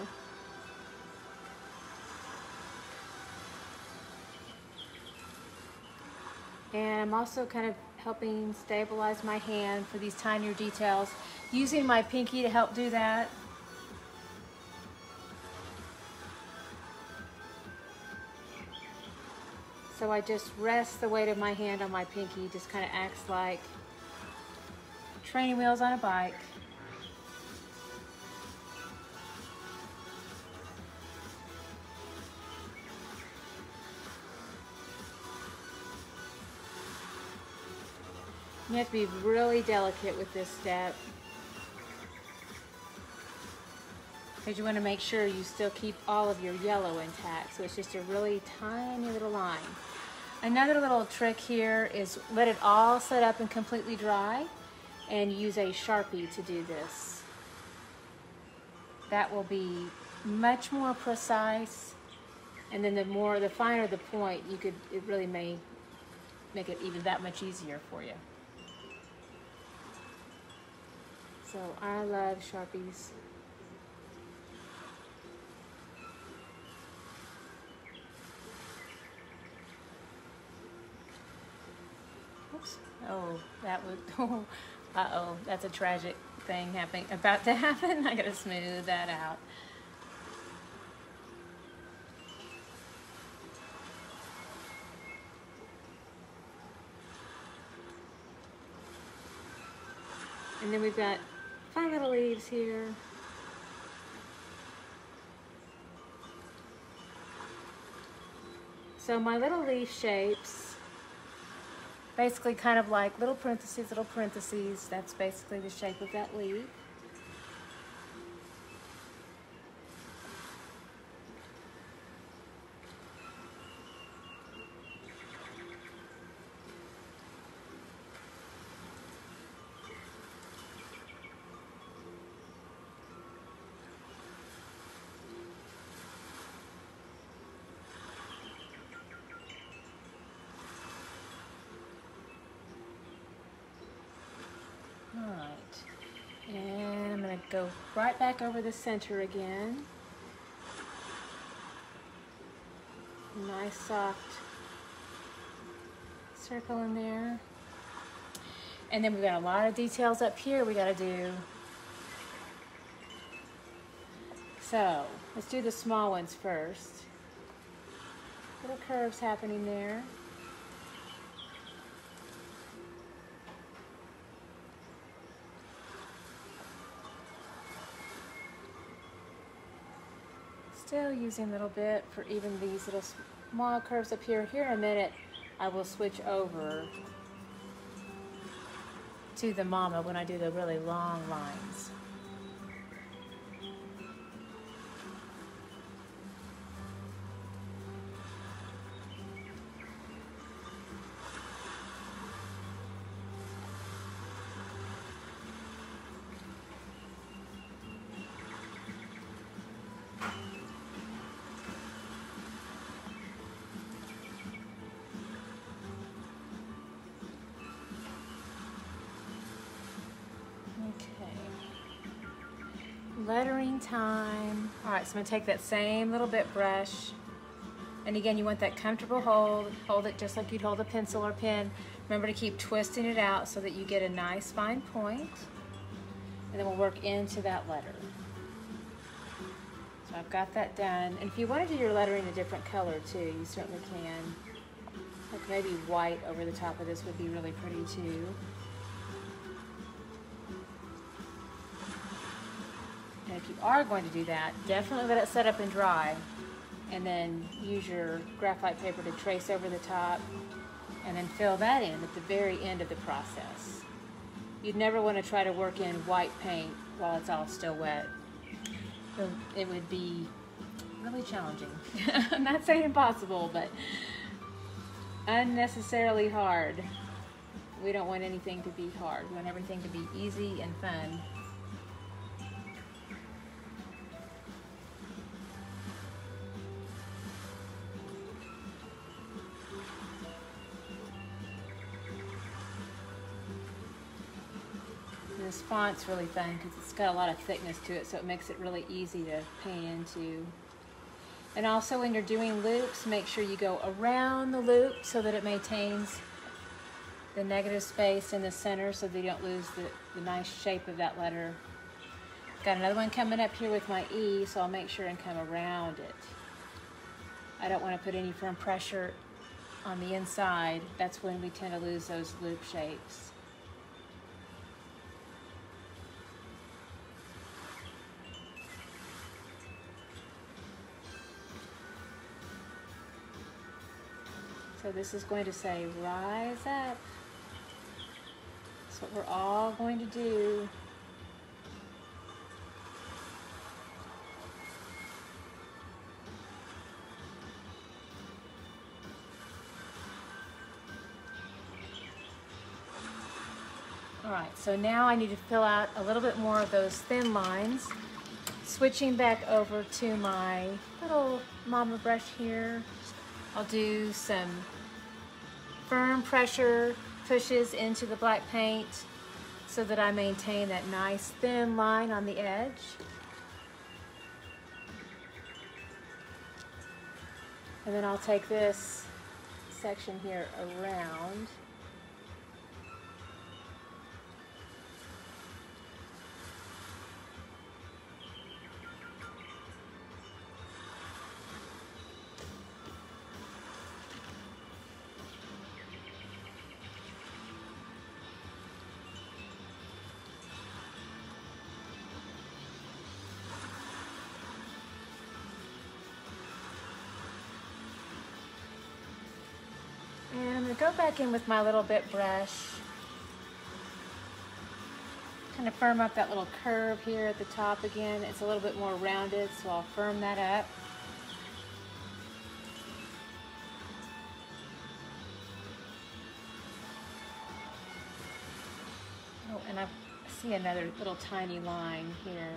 And I'm also kind of helping stabilize my hand for these tinier details, using my pinky to help do that. So I just rest the weight of my hand on my pinky, just kind of acts like training wheels on a bike. You have to be really delicate with this step. because you want to make sure you still keep all of your yellow intact. So it's just a really tiny little line. Another little trick here is let it all set up and completely dry and use a Sharpie to do this. That will be much more precise, and then the more, the finer the point, you could, it really may make it even that much easier for you. So I love Sharpies. Oops. Oh, that would, oh, uh-oh, that's a tragic thing happening, about to happen. I gotta smooth that out. And then we've got fun little leaves here. So my little leaf shapes, basically kind of like little parentheses, little parentheses. That's basically the shape of that leaf. Go right back over the center again. Nice soft circle in there. And then we've got a lot of details up here we gotta do. So let's do the small ones first. Little curves happening there. Still using a little bit for even these little small curves up here. Here in a minute, I will switch over to the mama when I do the really long lines. Lettering time. All right, so I'm gonna take that same little bit brush. And again, you want that comfortable hold. Hold it just like you'd hold a pencil or pen. Remember to keep twisting it out so that you get a nice fine point. And then we'll work into that letter. So I've got that done. And if you wanna do your lettering a different color too, you certainly can. Like maybe white over the top of this would be really pretty too. If you are going to do that, definitely let it set up and dry, and then use your graphite paper to trace over the top and then fill that in at the very end of the process. You'd never want to try to work in white paint while it's all still wet. It would be really challenging. I'm not saying impossible, but unnecessarily hard. We don't want anything to be hard. We want everything to be easy and fun. This font's really fun because it's got a lot of thickness to it, so it makes it really easy to paint into. And also when you're doing loops, make sure you go around the loop so that it maintains the negative space in the center so that you don't lose the, the nice shape of that letter. Got another one coming up here with my E, so I'll make sure and come around it. I don't want to put any firm pressure on the inside. That's when we tend to lose those loop shapes. So this is going to say, rise up. That's what we're all going to do. All right, so now I need to fill out a little bit more of those thin lines. Switching back over to my little mama brush here, I'll do some firm pressure pushes into the black paint so that I maintain that nice thin line on the edge. And then I'll take this section here around. Go back in with my little bit brush, kind of firm up that little curve here at the top again. It's a little bit more rounded, so I'll firm that up. Oh, and I see another little tiny line here.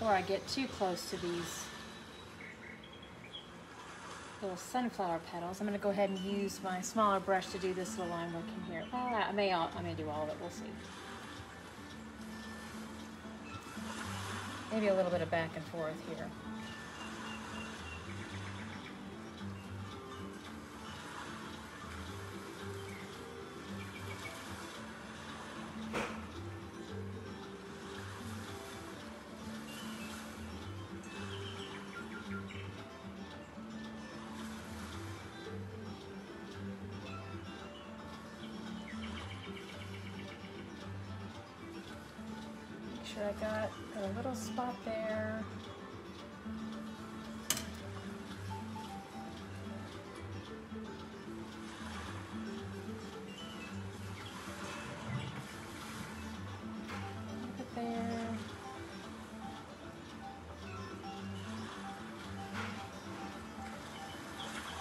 Before I get too close to these little sunflower petals, I'm going to go ahead and use my smaller brush to do this little line work in here. Well, I may, all, I may do all of it, we'll see. Maybe a little bit of back and forth here. I got a little spot there.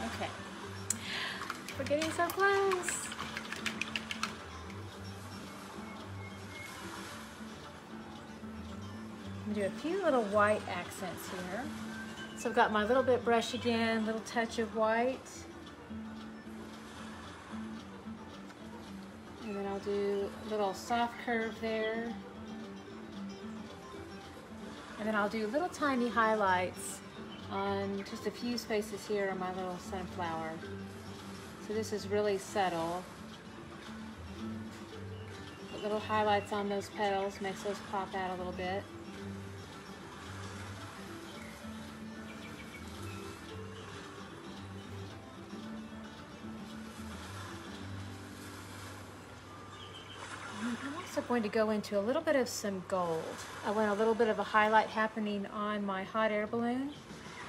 Okay. We're getting so close. Do a few little white accents here. So I've got my little bit brush again, little touch of white. And then I'll do a little soft curve there. And then I'll do little tiny highlights on just a few spaces here on my little sunflower. So this is really subtle. Put little highlights on those petals, makes those pop out a little bit. Going to go into a little bit of some gold. I want a little bit of a highlight happening on my hot air balloon,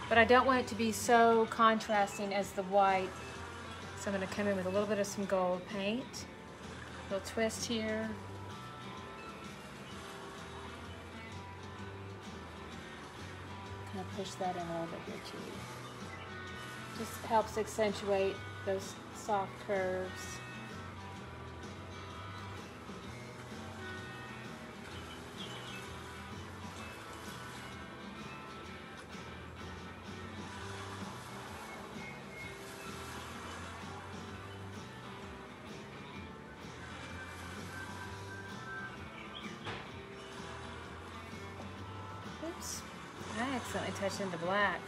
but I don't want it to be so contrasting as the white. So I'm going to come in with a little bit of some gold paint. A little twist here. Kind of push that in a little bit here too. Just helps accentuate those soft curves. Accidentally touched into black.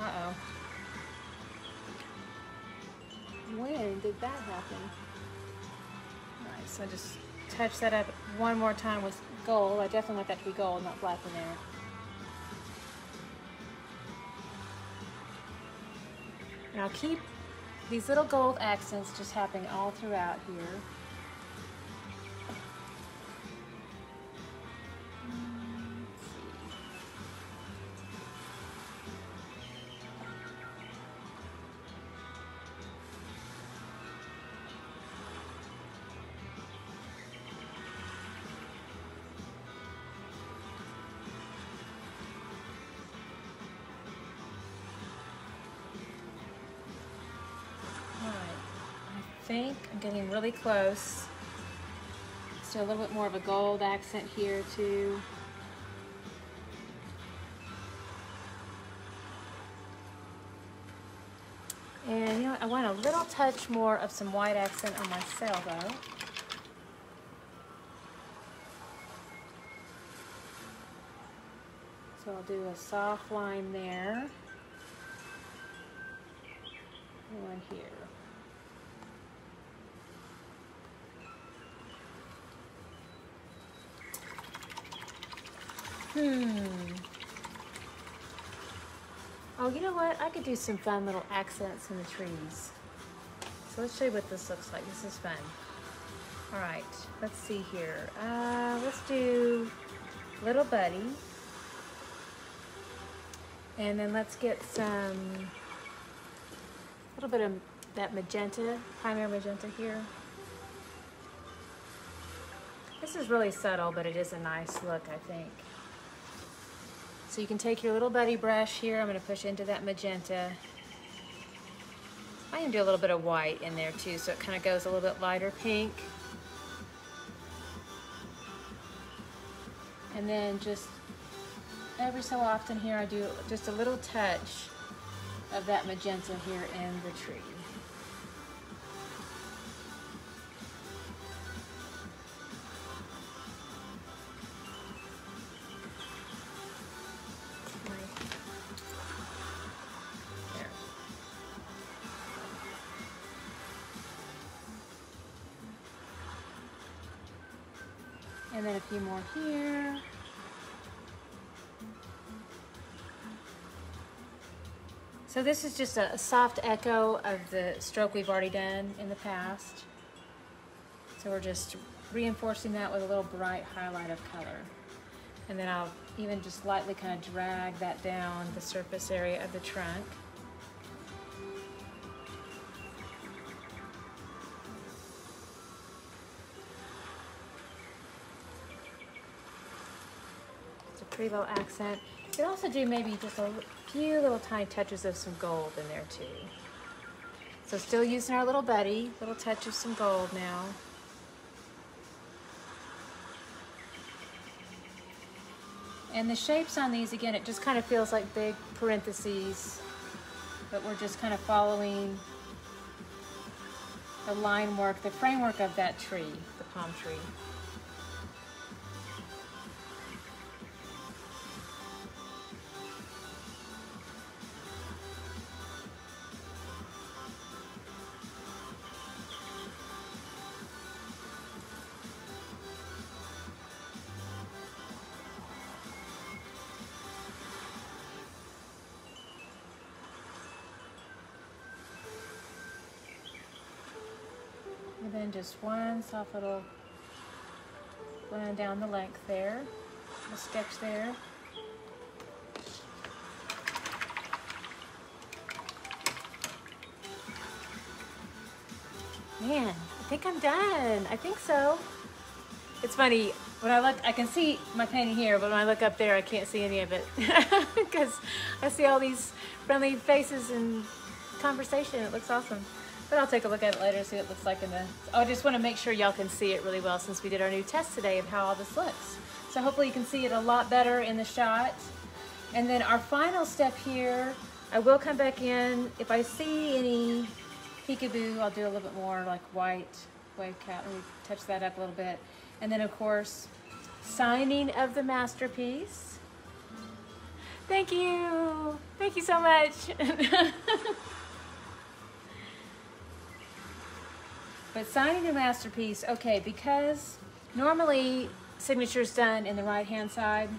Uh-oh. When did that happen? All right, so just touch that up one more time with gold. I definitely want that to be gold, not black in there. And I'll keep these little gold accents just happening all throughout here. think. I'm getting really close. So a little bit more of a gold accent here too. And you know, I want a little touch more of some white accent on my sail though. So I'll do a soft line there. One here. Hmm. Oh, you know what? I could do some fun little accents in the trees. So let's show you what this looks like. This is fun. All right, let's see here. Uh, let's do Little Buddy. And then let's get some, a little bit of that magenta, primary magenta here. This is really subtle, but it is a nice look, I think. So you can take your Little Buddy brush here. I'm going to push into that magenta. I can do a little bit of white in there too, so it kind of goes a little bit lighter pink. And then just every so often here, I do just a little touch of that magenta here in the tree. And then a few more here. So this is just a soft echo of the stroke we've already done in the past. So we're just reinforcing that with a little bright highlight of color. And then I'll even just lightly kind of drag that down the surface area of the trunk. Pretty little accent. You can also do maybe just a few little tiny touches of some gold in there too. So still using our Little Buddy, little touch of some gold now. And the shapes on these, again, it just kind of feels like big parentheses, but we're just kind of following the line work, the framework of that tree, the palm tree. And then just one soft little line down the length there, a sketch there. Man, I think I'm done. I think so. It's funny, when I look, I can see my painting here, but when I look up there, I can't see any of it because I see all these friendly faces and conversation. It looks awesome. But I'll take a look at it later, see what it looks like in the... Oh, I just want to make sure y'all can see it really well since we did our new test today of how all this looks. So hopefully you can see it a lot better in the shot. And then our final step here, I will come back in. If I see any peekaboo, I'll do a little bit more like white wave cap. Let me touch that up a little bit. And then, of course, signing of the masterpiece. Thank you. Thank you so much. But signing the masterpiece, okay, because normally signature's done in the right-hand side,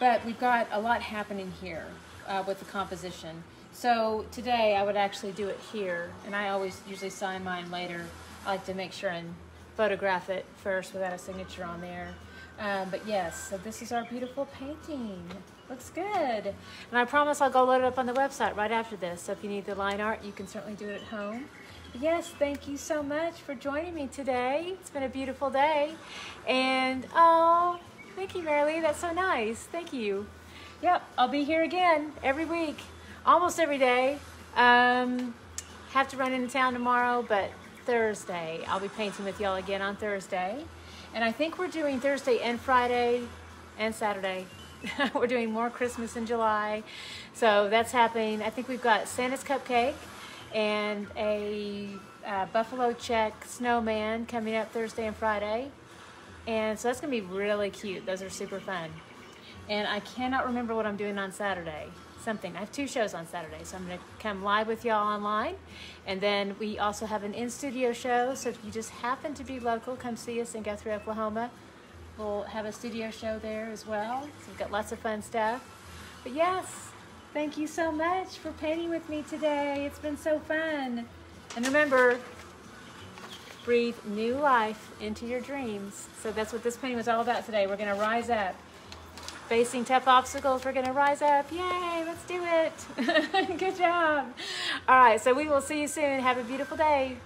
but we've got a lot happening here uh, with the composition. So today I would actually do it here, and I always usually sign mine later. I like to make sure and photograph it first without a signature on there. Um, but yes, so this is our beautiful painting. Looks good. And I promise I'll go load it up on the website right after this. So if you need the line art, you can certainly do it at home. Yes, thank you so much for joining me today. It's been a beautiful day. And oh, thank you, Marilee. That's so nice. Thank you. Yep, I'll be here again every week, almost every day. Um, have to run into town tomorrow, but Thursday, I'll be painting with y'all again on Thursday. And I think we're doing Thursday and Friday and Saturday. We're doing more Christmas in July. So that's happening. I think we've got Santa's Cupcake and a uh, Buffalo Check Snowman coming up Thursday and Friday. And so that's gonna be really cute. Those are super fun. And I cannot remember what I'm doing on Saturday. Something. I have two shows on Saturday, so I'm going to come live with y'all online. And then we also have an in-studio show, so if you just happen to be local, come see us in Guthrie, Oklahoma. We'll have a studio show there as well. So we've got lots of fun stuff. But yes, thank you so much for painting with me today. It's been so fun. And remember, breathe new life into your dreams. So that's what this painting was all about today. We're going to rise up. Facing tough obstacles, we're gonna rise up. Yay, let's do it. Good job. All right, so we will see you soon. Have a beautiful day.